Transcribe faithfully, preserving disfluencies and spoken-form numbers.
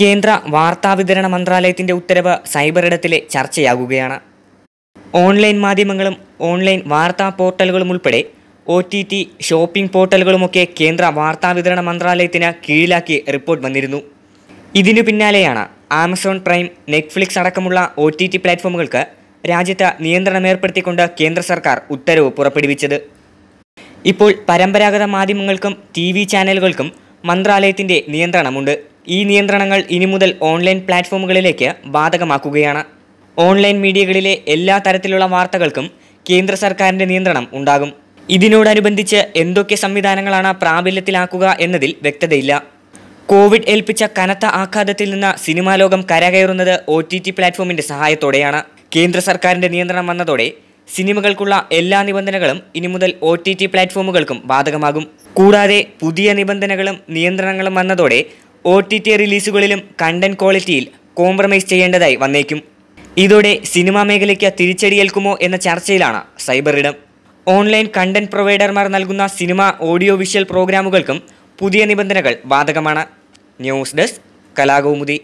കേന്ദ്ര വാർത്താവിതരണ മന്ത്രാലയത്തിൻ്റെ ഉത്തരവ് സൈബറിടത്തിലെ ചർച്ചയാകുകയാണ്. ഓൺലൈൻ മാധ്യമങ്ങളും ഓൺലൈൻ വാർത്താ പോർട്ടലുകളും ഉൾപ്പെടെ ഒ ടി ടി ഷോപ്പിംഗ് പോർട്ടലുകളുമൊക്കെ കേന്ദ്ര വാർത്താവിതരണ മന്ത്രാലയത്തിന് കീഴിലാക്കി റിപ്പോർട്ട് വന്നിരുന്നു. ഇതിനു പിന്നാലെയാണ് ആമസോൺ പ്രൈം, നെറ്റ്ഫ്ലിക്സ് അടക്കമുള്ള ഒ ടി ടി പ്ലാറ്റ്ഫോമുകൾക്ക് രാജ്യത്ത് നിയന്ത്രണമേർപ്പെടുത്തിക്കൊണ്ട് കേന്ദ്ര സർക്കാർ ഉത്തരവ് പുറപ്പെടുവിച്ചത്. ഇപ്പോൾ പരമ്പരാഗത മാധ്യമങ്ങൾക്കും ടി വി ചാനലുകൾക്കും മന്ത്രാലയത്തിൻ്റെ നിയന്ത്രണമുണ്ട്. ഈ നിയന്ത്രണങ്ങൾ ഇനി മുതൽ ഓൺലൈൻ പ്ലാറ്റ്ഫോമുകളിലേക്ക് ബാധകമാക്കുകയാണ്. ഓൺലൈൻ മീഡിയകളിലെ എല്ലാ തരത്തിലുള്ള വാർത്തകൾക്കും കേന്ദ്ര സർക്കാരിൻ്റെ നിയന്ത്രണം ഉണ്ടാകും. ഇതിനോടനുബന്ധിച്ച് എന്തൊക്കെ സംവിധാനങ്ങളാണ് പ്രാബല്യത്തിലാക്കുക എന്നതിൽ വ്യക്തതയില്ല. കോവിഡ് ഏൽപ്പിച്ച കനത്ത ആഘാതത്തിൽ നിന്ന് സിനിമാ ലോകം കരകയറുന്നത് ഒ ടി ടി പ്ലാറ്റ്ഫോമിൻ്റെ സഹായത്തോടെയാണ്. കേന്ദ്ര സർക്കാരിൻ്റെ നിയന്ത്രണം വന്നതോടെ സിനിമകൾക്കുള്ള എല്ലാ നിബന്ധനകളും ഇനി മുതൽ ഒ ടി ടി പ്ലാറ്റ്ഫോമുകൾക്കും ബാധകമാകും. കൂടാതെ പുതിയ നിബന്ധനകളും നിയന്ത്രണങ്ങളും വന്നതോടെ ഒ ടി ടി റിലീസുകളിലും കണ്ടന്റ് ക്വാളിറ്റിയിൽ കോംപ്രമൈസ് ചെയ്യേണ്ടതായി വന്നേക്കും. ഇതോടെ സിനിമാ മേഖലയ്ക്ക് തിരിച്ചടിയേൽക്കുമോ എന്ന ചർച്ചയിലാണ് സൈബറിടം. ഓൺലൈൻ കണ്ടന്റ് പ്രൊവൈഡർമാർ നൽകുന്ന സിനിമ, ഓഡിയോ വിഷ്വൽ പ്രോഗ്രാമുകൾക്കും പുതിയ നിബന്ധനകൾ ബാധകമാണ്. News desk, Kalakaumudi.